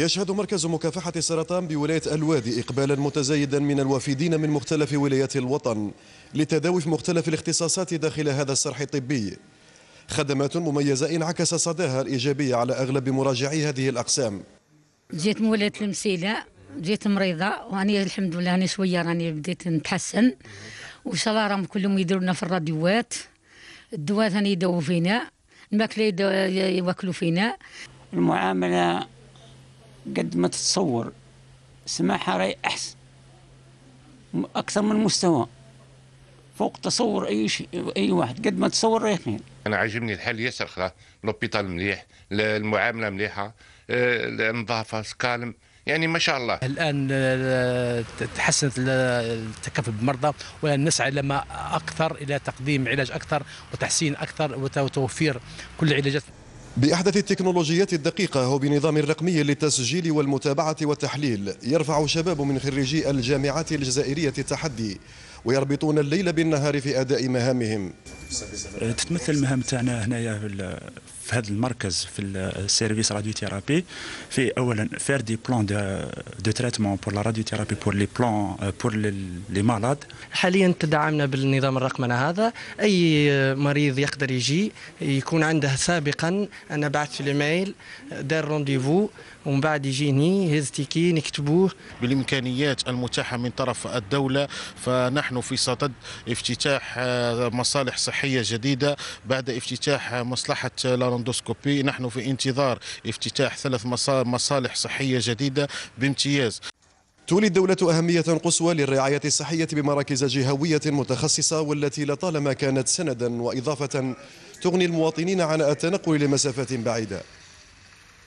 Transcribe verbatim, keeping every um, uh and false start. يشهد مركز مكافحة السرطان بولاية الوادي إقبالا متزايدا من الوافدين من مختلف ولايات الوطن لتداوي في مختلف الاختصاصات داخل هذا السرح الطبي. خدمات مميزة انعكس صداها الإيجابي على أغلب مراجعي هذه الأقسام. جيت من ولاية المسيلة، جيت مريضة وأنا الحمد لله أنا شوية راني بديت نتحسن، وإن شاء الله راهم كلهم يديروا لنا في الراديوات، الدواء ثاني يداووا فينا، الماكلة ياكلوا فينا. المعاملة قد ما تتصور، سماحة راهي أحسن أكثر من المستوى، فوق تصور أي شيء أي واحد، قد ما تصور راهي خير. أنا عاجبني الحل ياسر، خلاص لوبيتال مليح، المعاملة مليحة، النظافة سكالم، يعني ما شاء الله. الآن تحسنت التكفل بالمرضى، والآن نسعى لما أكثر إلى تقديم علاج أكثر وتحسين أكثر وتوفير كل العلاجات. بأحدث التكنولوجيات الدقيقة وبنظام رقمي للتسجيل والمتابعة والتحليل، يرفع شباب من خريجي الجامعات الجزائرية التحدي ويربطون الليل بالنهار في أداء مهامهم. تتمثل المهام تاعنا هنايا في هذا المركز في السيرفيس راديوثيرابي، في اولا فير دي بلان دو تريتمون بور لا راديوثيرابي بور لي بلان بور لي مالاد. حاليا تدعمنا بالنظام الرقمنه هذا، اي مريض يقدر يجي يكون عنده سابقا، انا بعث في الايميل دار رونديفو ومن بعد يجيني هز تيكي نكتبوه. بالامكانيات المتاحه من طرف الدوله فنحن في صدد افتتاح مصالح صحيه جديده بعد افتتاح مصلحه لاروندوسكوبي، نحن في انتظار افتتاح ثلاث مصالح صحيه جديده بامتياز. تولي الدوله اهميه قصوى للرعايه الصحيه بمراكز جهويه متخصصه، والتي لطالما كانت سندا واضافه تغني المواطنين عن التنقل لمسافات بعيده.